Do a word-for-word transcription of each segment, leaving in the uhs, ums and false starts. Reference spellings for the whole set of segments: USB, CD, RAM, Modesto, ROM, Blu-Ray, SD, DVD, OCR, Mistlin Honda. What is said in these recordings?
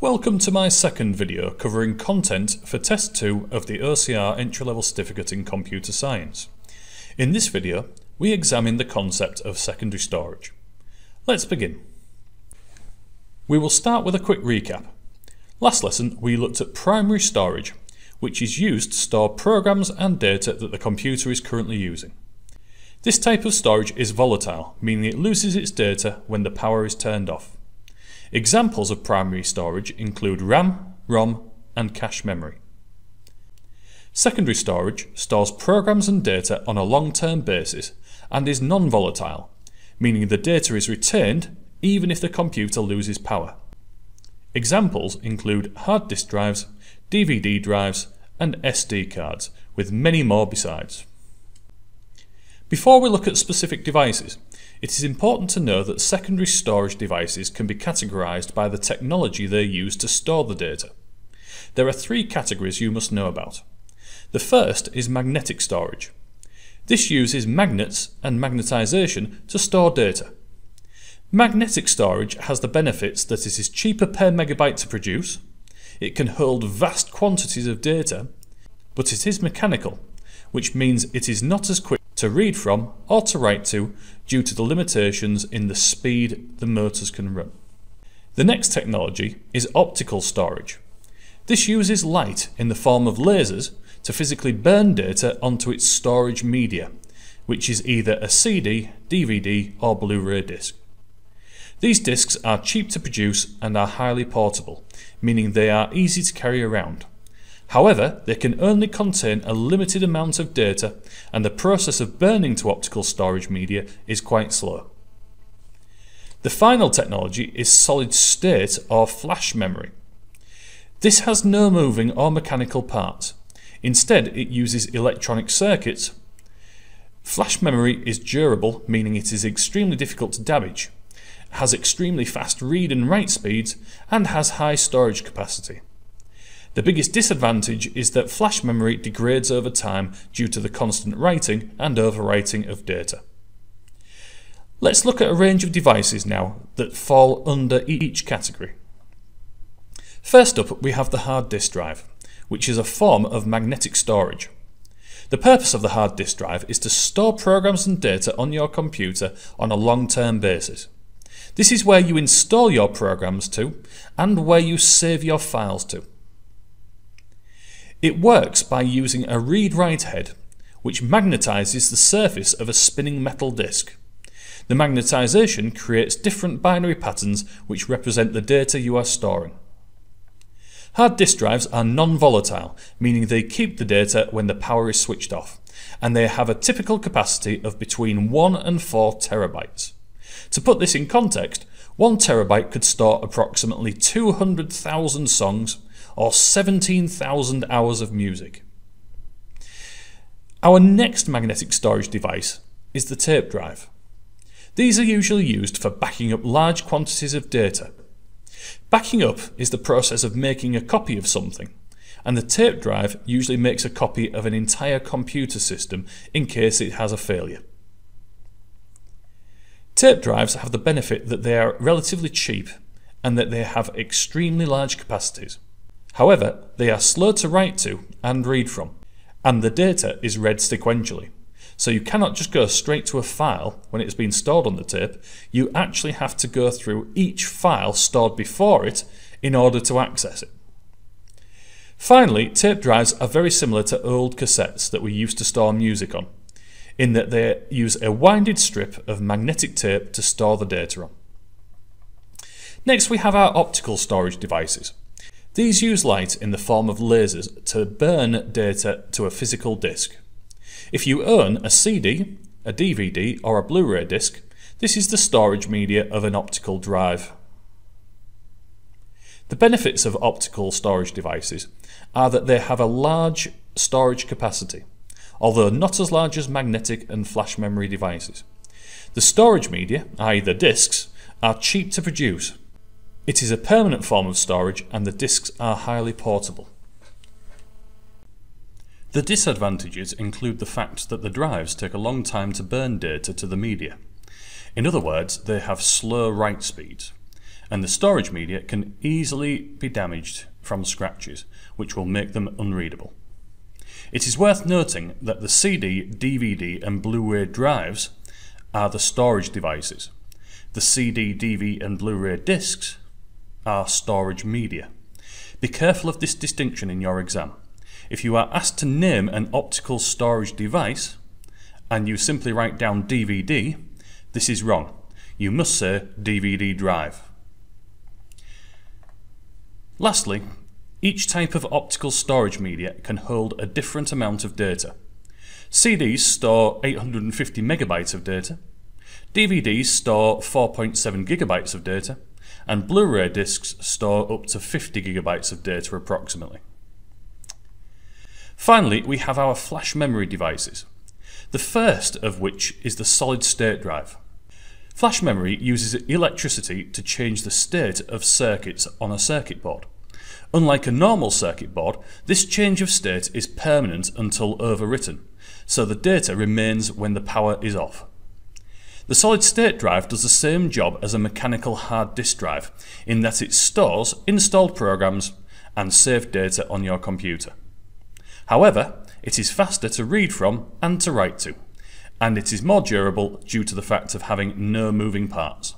Welcome to my second video covering content for Test two of the O C R Entry-Level Certificate in Computer Science. In this video, we examine the concept of secondary storage. Let's begin. We will start with a quick recap. Last lesson, we looked at primary storage, which is used to store programs and data that the computer is currently using. This type of storage is volatile, meaning it loses its data when the power is turned off. Examples of primary storage include RAM, ROM, and cache memory. Secondary storage stores programs and data on a long-term basis and is non-volatile, meaning the data is retained even if the computer loses power. Examples include hard disk drives, D V D drives, and S D cards, with many more besides. Before we look at specific devices, it is important to know that secondary storage devices can be categorized by the technology they use to store the data. There are three categories you must know about. The first is magnetic storage. This uses magnets and magnetization to store data. Magnetic storage has the benefits that it is cheaper per megabyte to produce, it can hold vast quantities of data, but it is mechanical, which means it is not as quick to read from or to write to due to the limitations in the speed the motors can run. The next technology is optical storage. This uses light in the form of lasers to physically burn data onto its storage media, which is either a C D, D V D or Blu-ray disc. These discs are cheap to produce and are highly portable, meaning they are easy to carry around. However, they can only contain a limited amount of data, and the process of burning to optical storage media is quite slow. The final technology is solid state or flash memory. This has no moving or mechanical parts. Instead, it uses electronic circuits. Flash memory is durable, meaning it is extremely difficult to damage, has extremely fast read and write speeds, and has high storage capacity. The biggest disadvantage is that flash memory degrades over time due to the constant writing and overwriting of data. Let's look at a range of devices now that fall under each category. First up, we have the hard disk drive, which is a form of magnetic storage. The purpose of the hard disk drive is to store programs and data on your computer on a long-term basis. This is where you install your programs to and where you save your files to. It works by using a read-write head, which magnetizes the surface of a spinning metal disk. The magnetization creates different binary patterns which represent the data you are storing. Hard disk drives are non-volatile, meaning they keep the data when the power is switched off, and they have a typical capacity of between one and four terabytes. To put this in context, one terabyte could store approximately two hundred thousand songs or seventeen thousand hours of music. Our next magnetic storage device is the tape drive. These are usually used for backing up large quantities of data. Backing up is the process of making a copy of something, and the tape drive usually makes a copy of an entire computer system in case it has a failure. Tape drives have the benefit that they are relatively cheap and that they have extremely large capacities. However, they are slow to write to and read from, and the data is read sequentially. So you cannot just go straight to a file when it has been stored on the tape, you actually have to go through each file stored before it in order to access it. Finally, tape drives are very similar to old cassettes that we used to store music on, in that they use a winded strip of magnetic tape to store the data on. Next, we have our optical storage devices. These use light in the form of lasers to burn data to a physical disk. If you own a C D, a D V D, or a Blu-ray disc, this is the storage media of an optical drive. The benefits of optical storage devices are that they have a large storage capacity, although not as large as magnetic and flash memory devices. The storage media, that is the discs, are cheap to produce. It is a permanent form of storage and the discs are highly portable. The disadvantages include the fact that the drives take a long time to burn data to the media. In other words, they have slow write speeds, and the storage media can easily be damaged from scratches, which will make them unreadable. It is worth noting that the C D, D V D and Blu-ray drives are the storage devices. The C D, D V D and Blu-ray discs are storage media. Be careful of this distinction in your exam. If you are asked to name an optical storage device and you simply write down D V D, this is wrong. You must say D V D drive. Lastly, each type of optical storage media can hold a different amount of data. C Ds store eight hundred fifty megabytes of data, D V Ds store four point seven gigabytes of data, and Blu-ray discs store up to fifty gigabytes of data approximately. Finally, we have our flash memory devices, the first of which is the solid-state drive. Flash memory uses electricity to change the state of circuits on a circuit board. Unlike a normal circuit board, this change of state is permanent until overwritten, so the data remains when the power is off. The solid-state drive does the same job as a mechanical hard disk drive in that it stores installed programs and saved data on your computer. However, it is faster to read from and to write to, and it is more durable due to the fact of having no moving parts.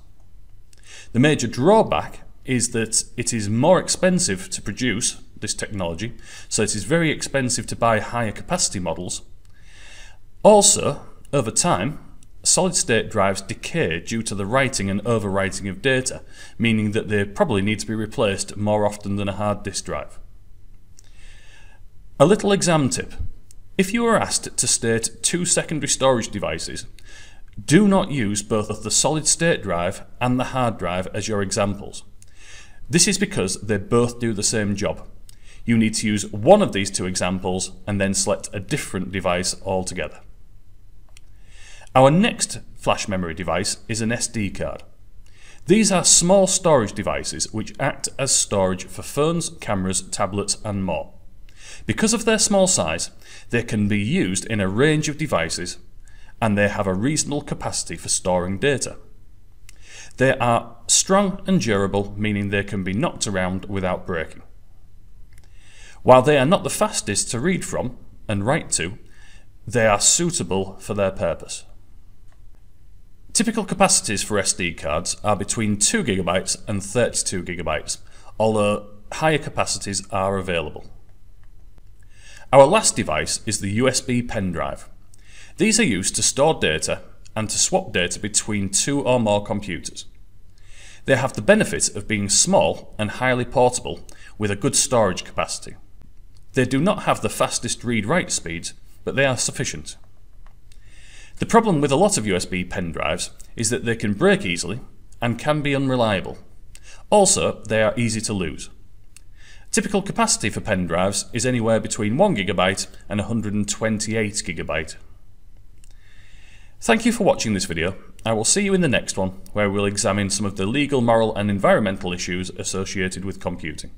The major drawback is that it is more expensive to produce this technology, so it is very expensive to buy higher capacity models. Also, over time, solid-state drives decay due to the writing and overwriting of data, meaning that they probably need to be replaced more often than a hard disk drive. A little exam tip. If you are asked to state two secondary storage devices, do not use both the solid-state drive and the hard drive as your examples. This is because they both do the same job. You need to use one of these two examples and then select a different device altogether. Our next flash memory device is an S D card. These are small storage devices which act as storage for phones, cameras, tablets and more. Because of their small size, they can be used in a range of devices and they have a reasonable capacity for storing data. They are strong and durable, meaning they can be knocked around without breaking. While they are not the fastest to read from and write to, they are suitable for their purpose. Typical capacities for S D cards are between two gigabytes and thirty-two gigabytes, although higher capacities are available. Our last device is the U S B pen drive. These are used to store data and to swap data between two or more computers. They have the benefit of being small and highly portable with a good storage capacity. They do not have the fastest read-write speeds, but they are sufficient. The problem with a lot of U S B pen drives is that they can break easily and can be unreliable. Also, they are easy to lose. Typical capacity for pen drives is anywhere between one gigabyte and one hundred twenty-eight gigabyte. Thank you for watching this video. I will see you in the next one, where we'll examine some of the legal, moral and environmental issues associated with computing.